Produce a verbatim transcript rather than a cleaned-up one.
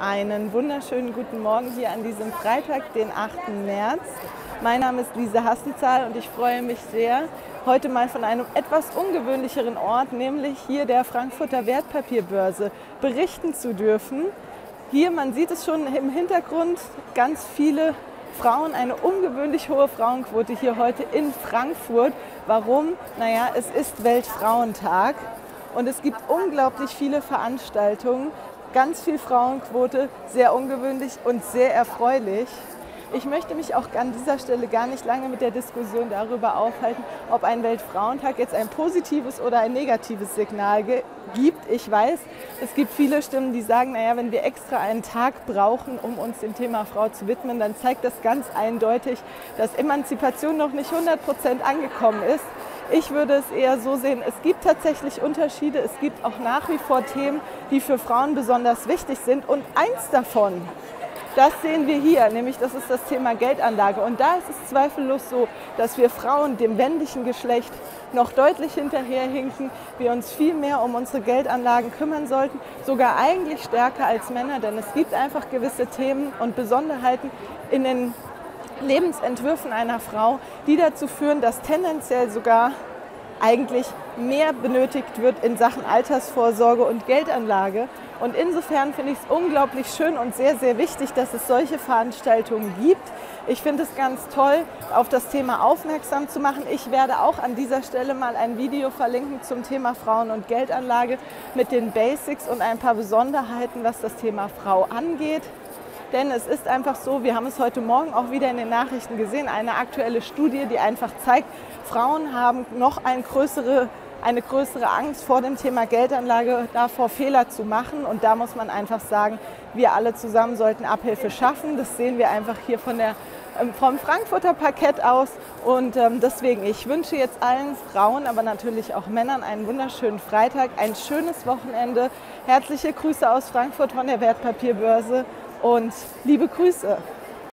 Einen wunderschönen guten Morgen hier an diesem Freitag, den achten März. Mein Name ist Lisa Hassenzahl und ich freue mich sehr, heute mal von einem etwas ungewöhnlicheren Ort, nämlich hier der Frankfurter Wertpapierbörse, berichten zu dürfen. Hier, man sieht es schon im Hintergrund, ganz viele Frauen, eine ungewöhnlich hohe Frauenquote hier heute in Frankfurt. Warum? Naja, es ist Weltfrauentag und es gibt unglaublich viele Veranstaltungen. Ganz viel Frauenquote, sehr ungewöhnlich und sehr erfreulich. Ich möchte mich auch an dieser Stelle gar nicht lange mit der Diskussion darüber aufhalten, ob ein Weltfrauentag jetzt ein positives oder ein negatives Signal gibt. Ich weiß, es gibt viele Stimmen, die sagen, naja, wenn wir extra einen Tag brauchen, um uns dem Thema Frau zu widmen, dann zeigt das ganz eindeutig, dass Emanzipation noch nicht hundert Prozent angekommen ist. Ich würde es eher so sehen, es gibt tatsächlich Unterschiede, es gibt auch nach wie vor Themen, die für Frauen besonders wichtig sind, und eins davon, das sehen wir hier, nämlich das ist das Thema Geldanlage, und da ist es zweifellos so, dass wir Frauen dem männlichen Geschlecht noch deutlich hinterherhinken, wir uns viel mehr um unsere Geldanlagen kümmern sollten, sogar eigentlich stärker als Männer, denn es gibt einfach gewisse Themen und Besonderheiten in den Lebensentwürfen einer Frau, die dazu führen, dass tendenziell sogar eigentlich mehr benötigt wird in Sachen Altersvorsorge und Geldanlage. Und insofern finde ich es unglaublich schön und sehr, sehr wichtig, dass es solche Veranstaltungen gibt. Ich finde es ganz toll, auf das Thema aufmerksam zu machen. Ich werde auch an dieser Stelle mal ein Video verlinken zum Thema Frauen und Geldanlage mit den Basics und ein paar Besonderheiten, was das Thema Frau angeht. Denn es ist einfach so, wir haben es heute Morgen auch wieder in den Nachrichten gesehen, eine aktuelle Studie, die einfach zeigt, Frauen haben noch eine größere, eine größere Angst vor dem Thema Geldanlage, davor Fehler zu machen. Und da muss man einfach sagen, wir alle zusammen sollten Abhilfe schaffen. Das sehen wir einfach hier von der, vom Frankfurter Parkett aus. Und deswegen, ich wünsche jetzt allen Frauen, aber natürlich auch Männern einen wunderschönen Freitag, ein schönes Wochenende. Herzliche Grüße aus Frankfurt von der Wertpapierbörse. Und liebe Grüße!